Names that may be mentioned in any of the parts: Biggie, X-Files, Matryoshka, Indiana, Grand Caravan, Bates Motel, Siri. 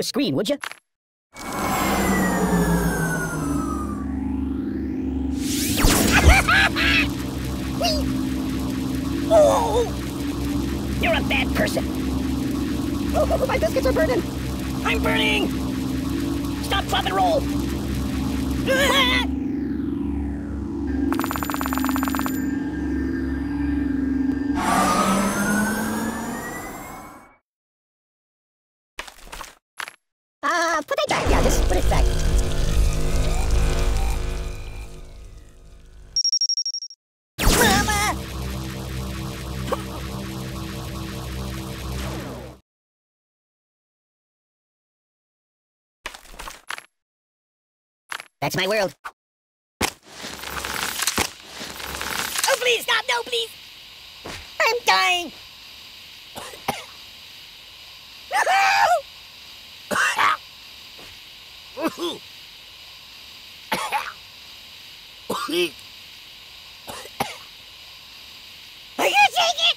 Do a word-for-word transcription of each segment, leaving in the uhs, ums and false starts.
the screen, would you? Oh! You're a bad person. Oh, my biscuits are burning. I'm burning. Stop, drop, and roll. Ah! Uh, put it back. Yeah, just put it back. Mama! That's my world. Oh, please, stop. No, please. I'm dying. Are you taking it?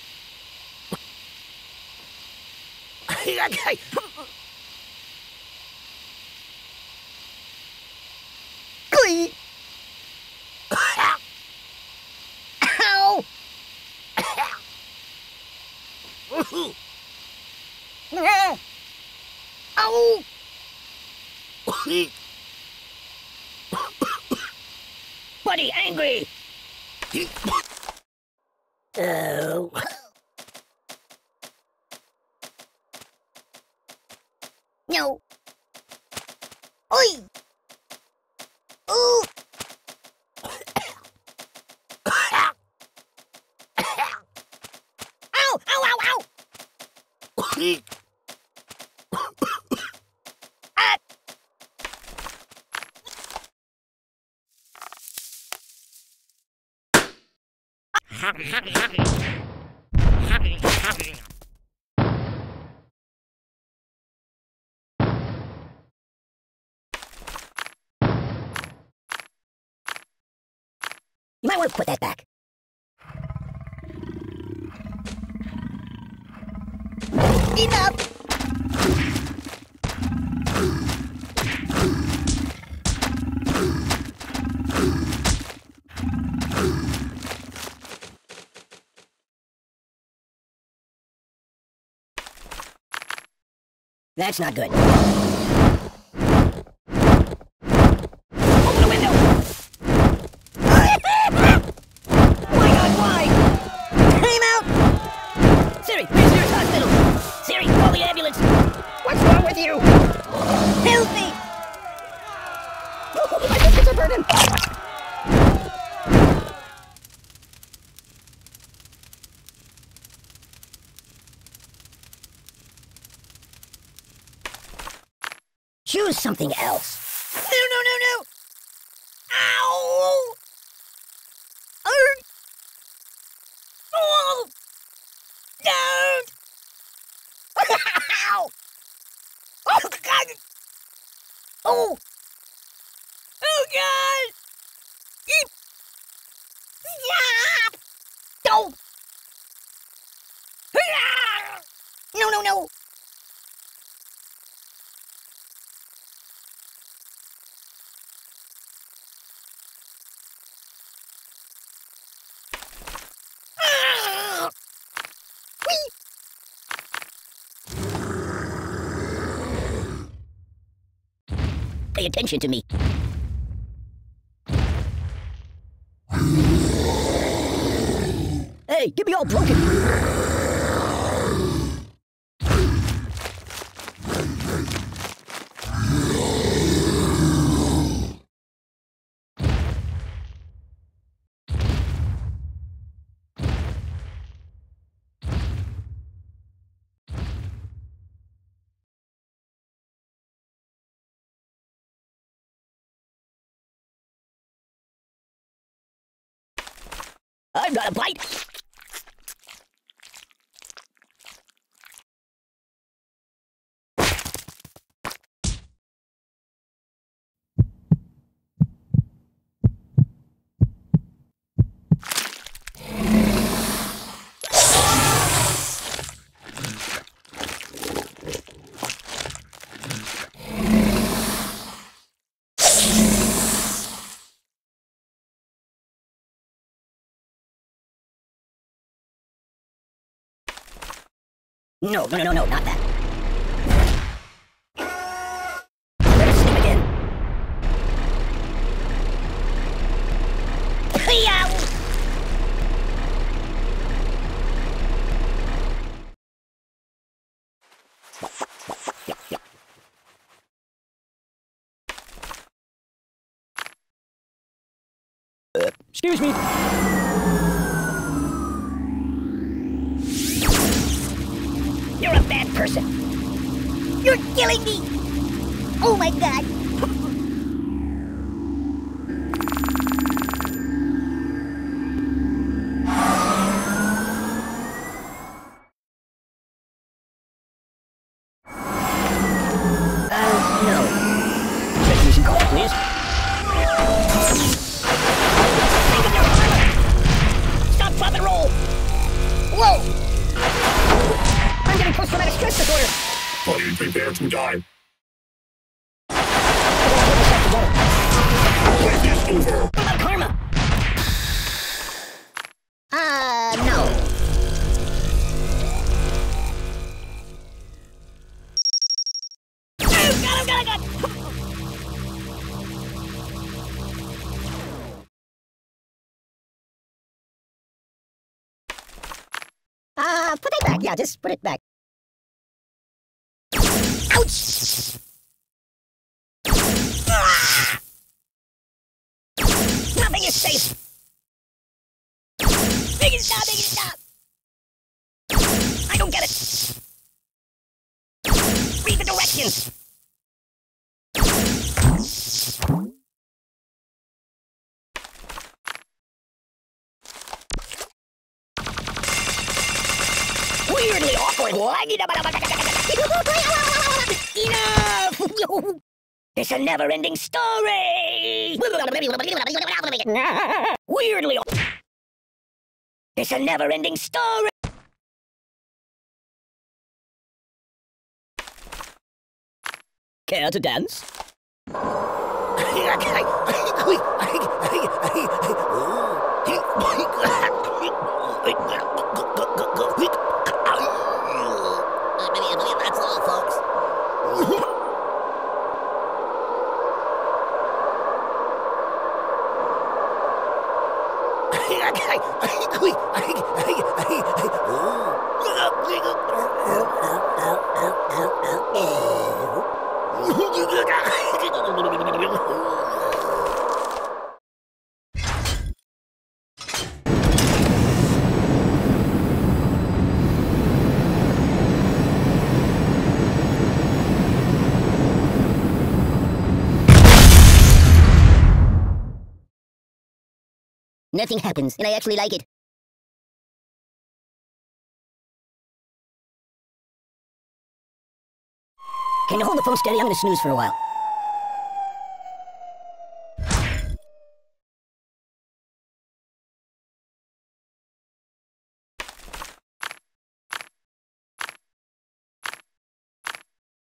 Okay. Glee. Ow. Ow. Buddy, angry. Oh. No. Oi. Ooh. Ow! Ow! Ow! Ow! Happy, happy, happy. Happy, happy. You might want to put that back. Enough! That's not good. Open the window! Why not? Why? Came out! Siri, where's the nearest hospital? Siri, call the ambulance! What's wrong with you? Help me! Oh, my biscuits are burning! Choose something else. No, no, no, no! Ow! Er. Oh! No! Ow! Oh, God! Oh! Oh, God! Stop! Don't! No, no, no! Pay attention to me. Hey, get me all broken. I've got a bite! No, no, no, no, not that. Better sleep again. Uh, excuse me. You're a bad person. You're killing me. Oh my god. Uh, no. Technician call, please. Stop, drop, and roll. Whoa. I'm getting post-traumatic stress disorder! Well, you prepare to die. Life is over! What about karma? Uh, no. Oh, God, oh, God, oh, God! Uh, put it back. Yeah, just put it back. Ouch! Ah! Nothing is safe! Biggie, stop! Biggie, stop! I don't get it! Read the directions! Weirdly awkward. Enough! It's a never-ending story. Weirdly awkward. It's a never-ending story. Care to dance? That's all, folks. Nothing happens, and I actually like it. Can you hold the phone steady? I'm gonna snooze for a while.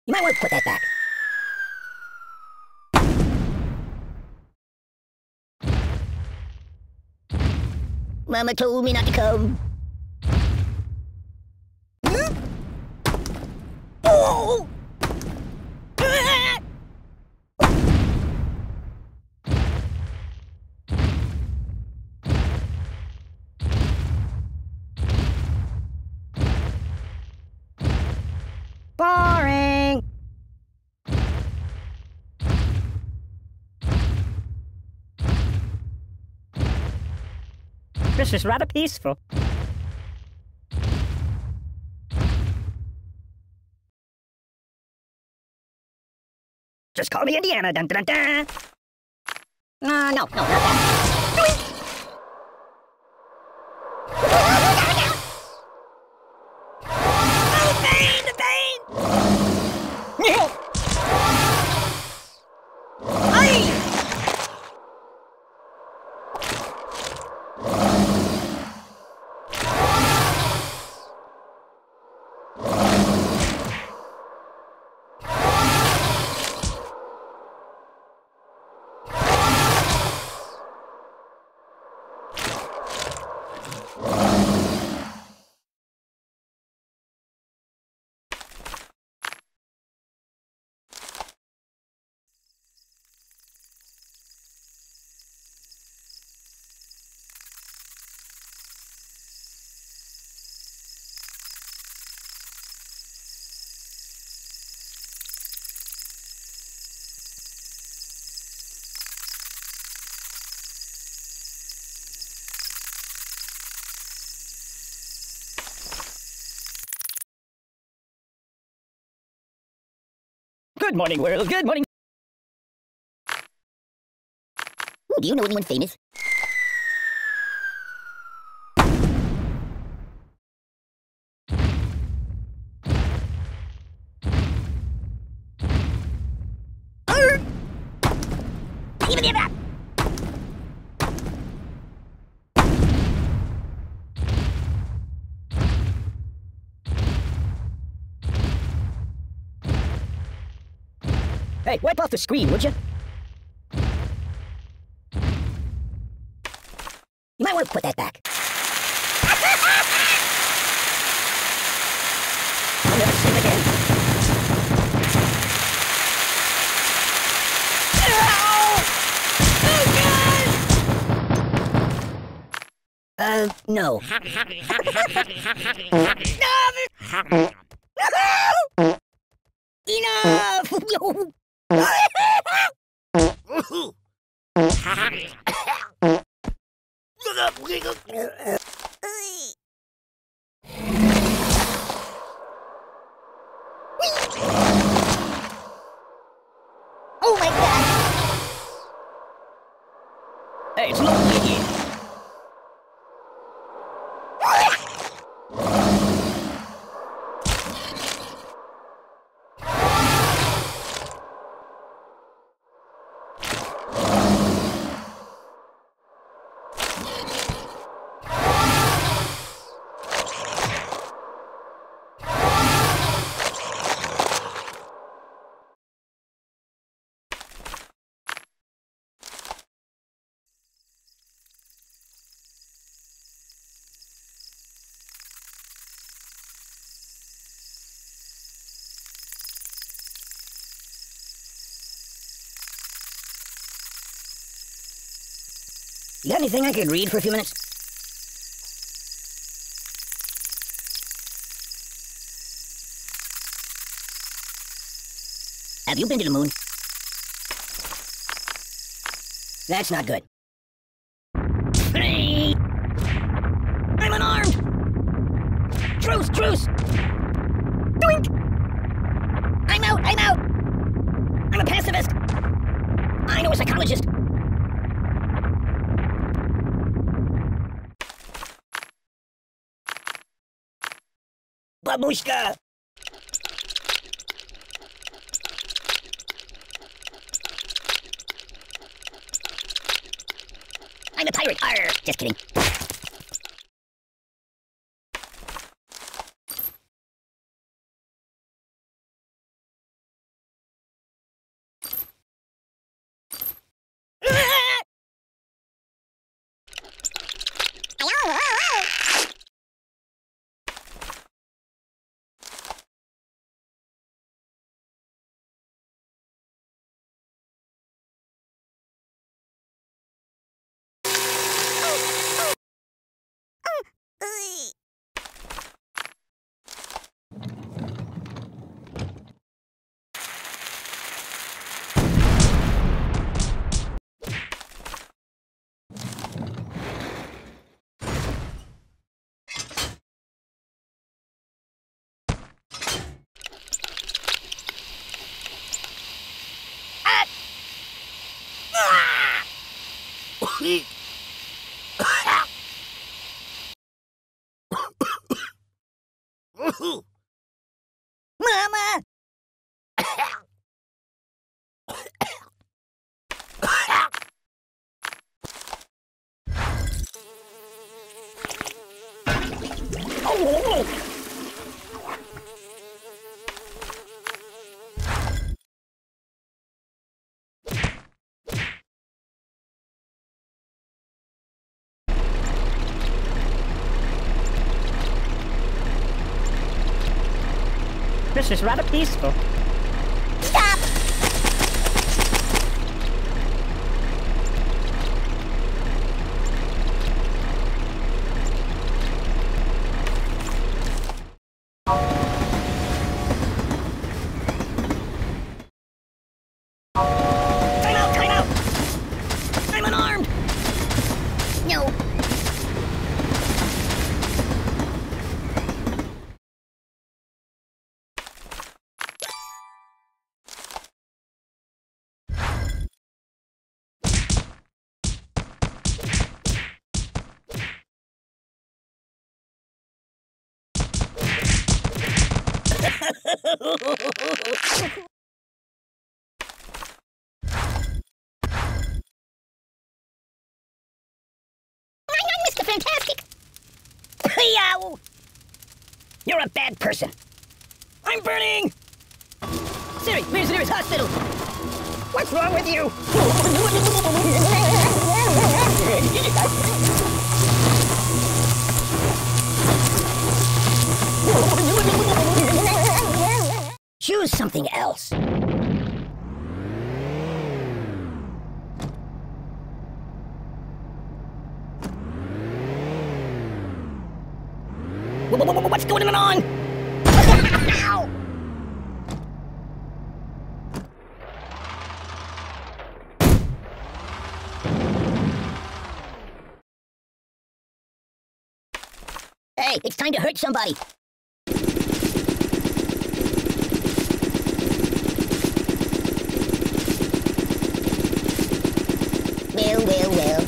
You might want to put that back. Mama told me not to come. Huh? Oh! Ah! Boring. This is rather peaceful. Just call me Indiana. Dun dun dun. Uh, no, no, no, no. Oh, pain, the pain. Hey. Good morning, world. Good morning. Ooh, do you know anyone famous? Hey, wipe off the screen, would you? You might want to put that back. I'm never seen again. Oh! Oh, God! Uh, no. No! No! Enough! Oh my God! Hey, it's not in here. You got anything I could read for a few minutes? Have you been to the moon? That's not good. Hey! I'm unarmed! Truce, truce! Doink! I'm out, I'm out! I'm a pacifist! I know a psychologist! Babushka! I'm a pirate! Arr! Just kidding. Mama! This is rather peaceful. Stop! Time out! Time out! I'm unarmed! No. Mister Fantastic! Yow! You're a bad person. I'm burning! Siri, where's the nearest hospital? What's wrong with you? Choose something else. What's going on? Ow! Hey, it's time to hurt somebody. Well, well, well.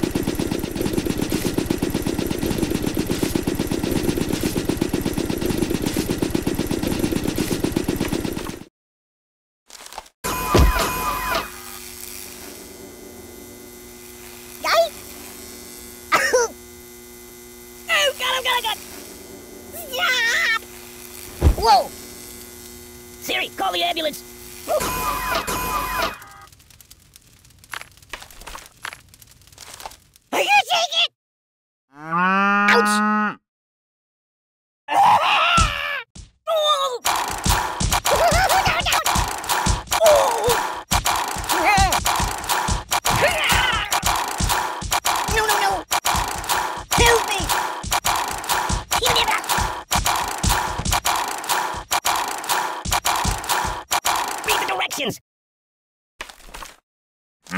Whoa! Siri, call the ambulance! I can't take it! Ouch! No, no, no! Help me! Give me back! No,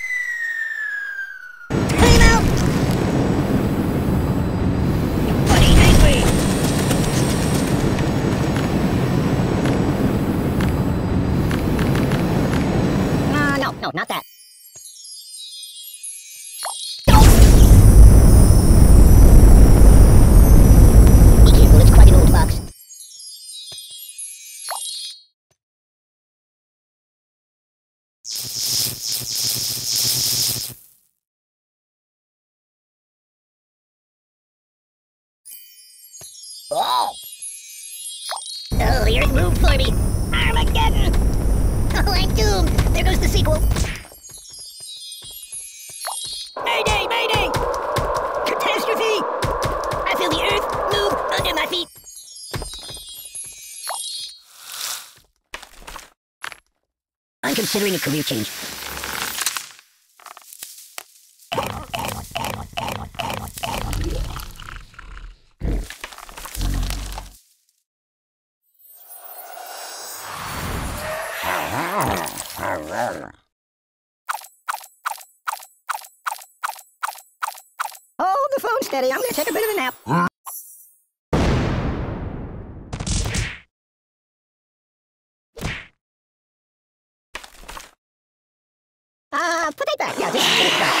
Clean out! You bloody hate me! Uh, no, no, not that. Be careful, it's quite an old box. Oh! Oh, the earth moved for me! Armageddon! Oh, I'm doomed! There goes the sequel! Mayday! Mayday! Catastrophe! I feel the earth move under my feet! I'm considering a career change. Hold the phone steady. I'm gonna take a bit of a nap. Uh, put that back. Yeah, just put it back.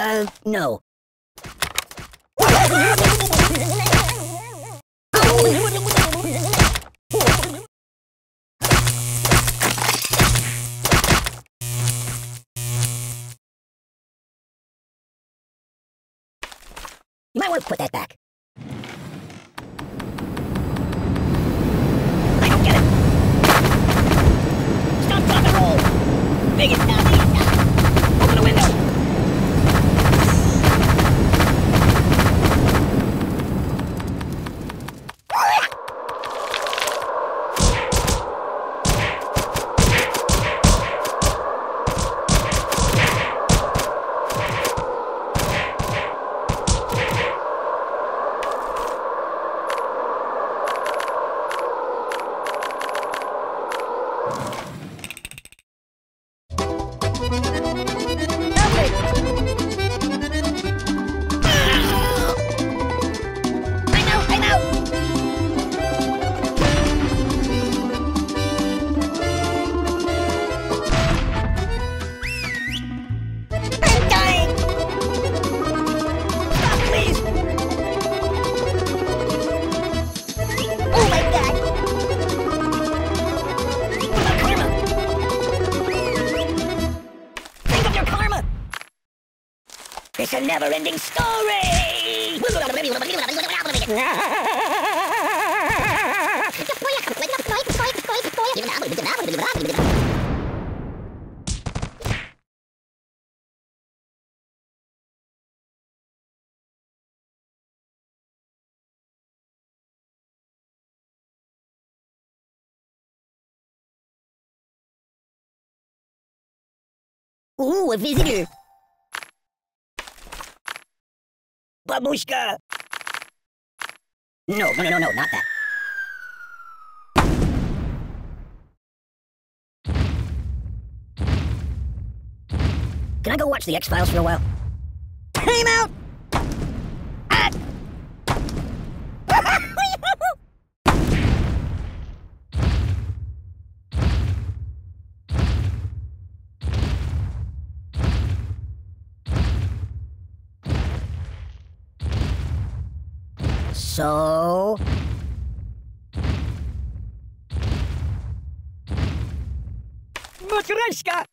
Uh, no. Uh, no. You might want to put that back. I don't get it! Stop, drop, and roll! Big it, stop, big it, stop! Open the window! It's a never-ending story! Ooh, a visitor! Babushka! No, no, no, no, no, not that. Can I go watch the X-Files for a while? Time out! Ah. So... Matryoshka!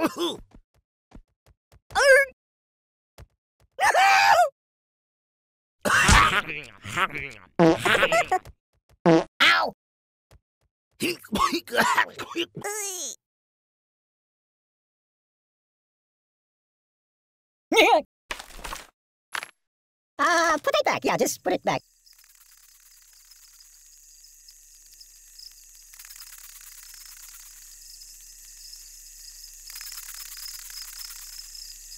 Woohoo! Ow! Ah, uh, put it back. Yeah, just put it back.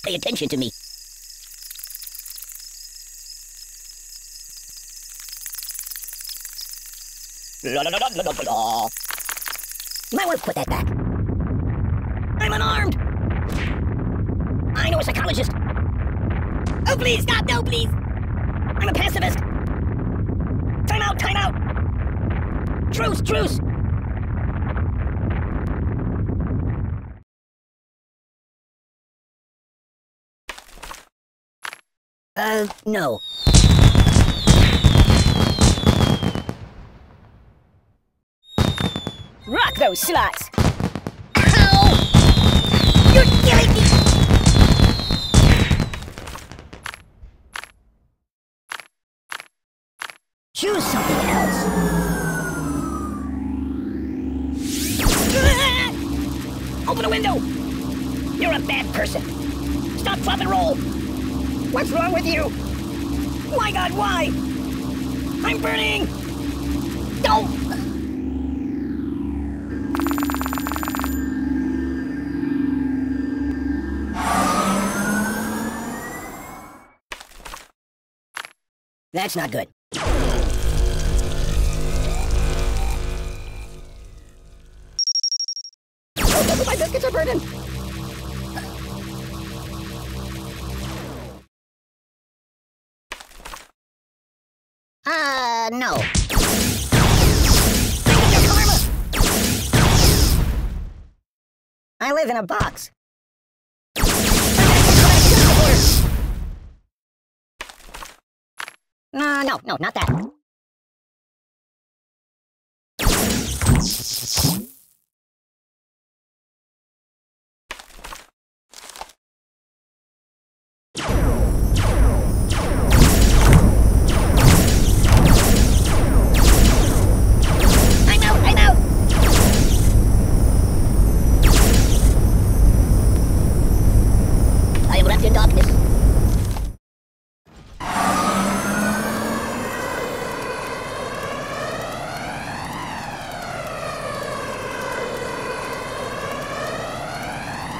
Pay attention to me. La la la la la la. You might want to put that back. I'm unarmed. I know a psychologist. Oh please, God, no please. I'm a pacifist. Time out, time out. Truce, truce. Uh, no. Rock those slots! Ow! You're killing me! Choose something else. Open a window! You're a bad person. Stop, drop, and roll! What's wrong with you? My God, why? I'm burning! Don't! That's not good. Oh, my biscuits are burning! Uh, no. I live in a box. Uh, no, no, not that.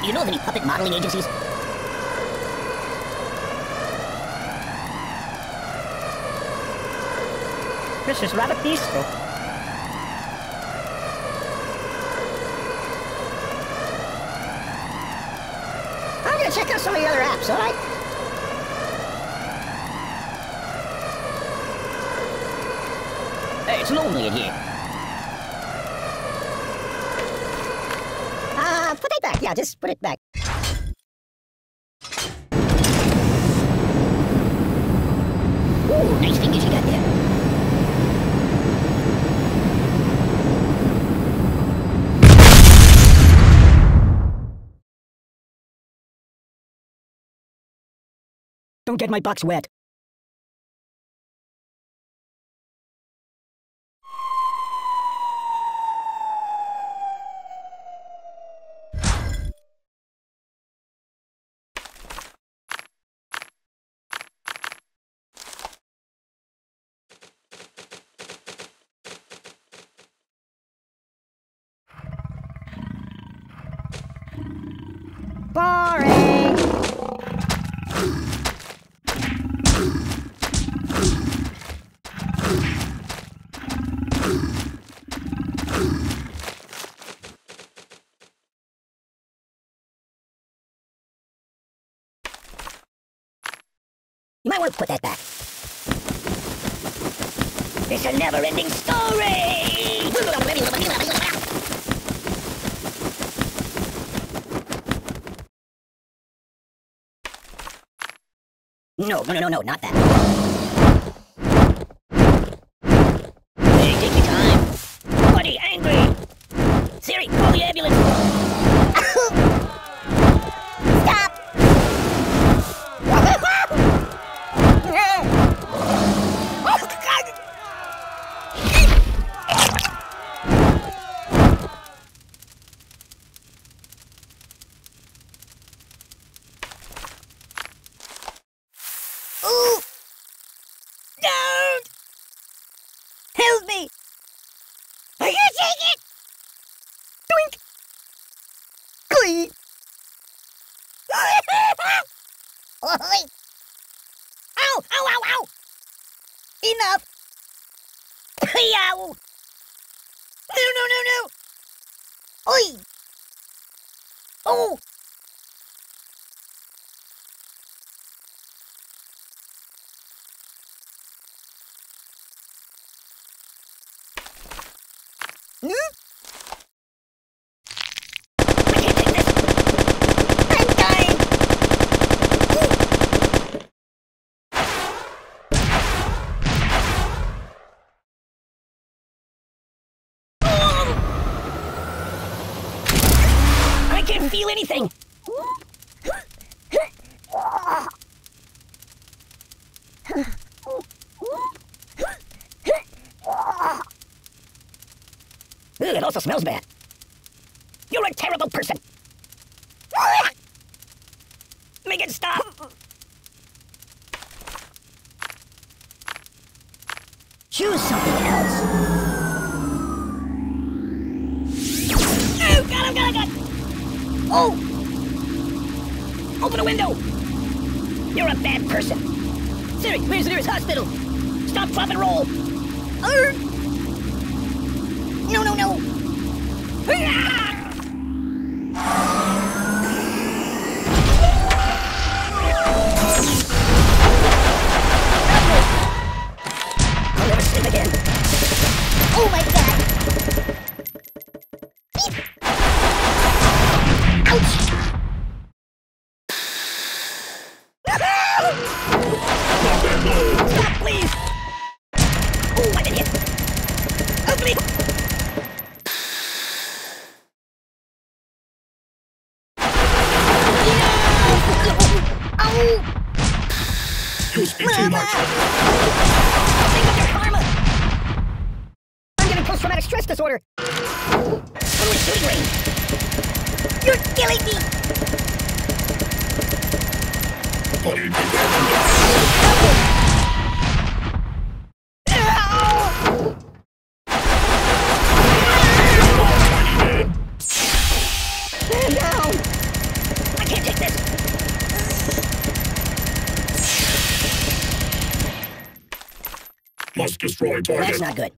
Do you know of any puppet modeling agencies? This is rather peaceful. I'm gonna check out some of the other apps, alright? Hey, it's lonely in here. Uh, put it back. Yeah, just put it back. Ooh, nice fingers you got there. Don't get my box wet. You might want to put that back. It's a never-ending story! No, no, no, no, not that. Hey, take your time. Buddy, angry! Siri, call the ambulance! Enough! Yow! No, no, no, no! Oi! Oh! Hmm? Feel anything. It also smells bad. You're a terrible person. Make it stop. Choose something else. Oh God, I've got it, got it. Oh! Open a window! You're a bad person! Siri, where's the nearest hospital? Stop, drop, and roll! Urgh. No, no, no! I'll never sleep again! Oh my God! You speak too much. Think of your karma. I'm getting post-traumatic stress disorder. Oh, it's shooting range. You're killing me. Oh, no. must destroy target. That's not good.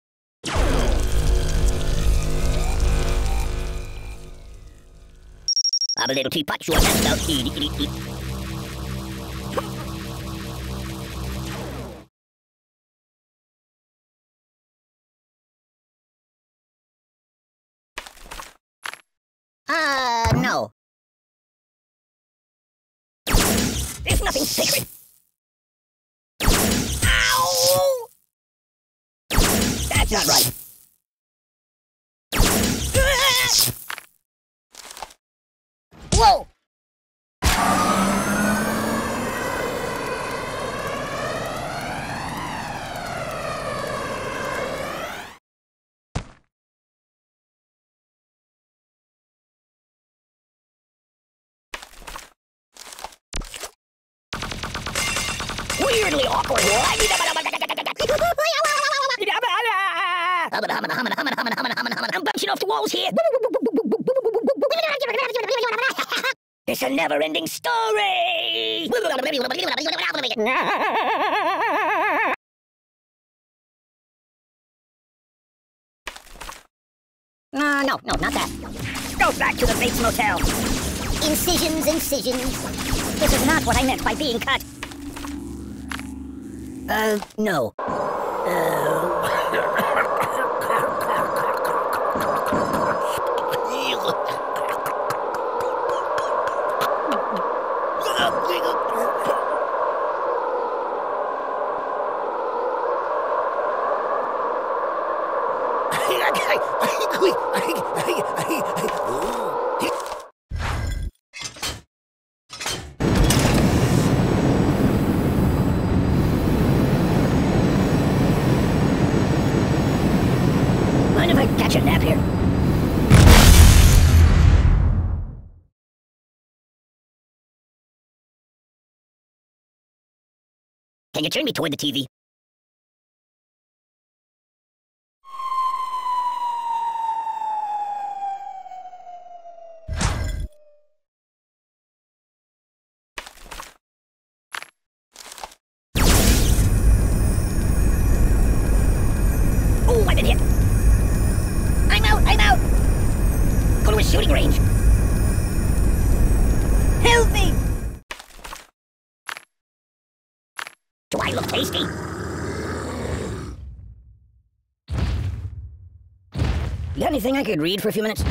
I'm a little teapot, sure that's about eat, eat, eat, eat. Uh, no. There's nothing sacred. Ow! That's not right. Whoa! Weirdly awkward. I'm bouncing off the walls here. It's a never-ending story! Uh, no, no, not that. Go back to the Bates Motel. Incisions, incisions. This is not what I meant by being cut. Uh, no. Uh... Can you turn me toward the T V? Oh, I've been hit. I'm out, I'm out. Go to a shooting range. Help me. Do I look tasty? You got anything I could read for a few minutes?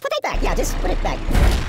Put it back. Yeah, just put it back.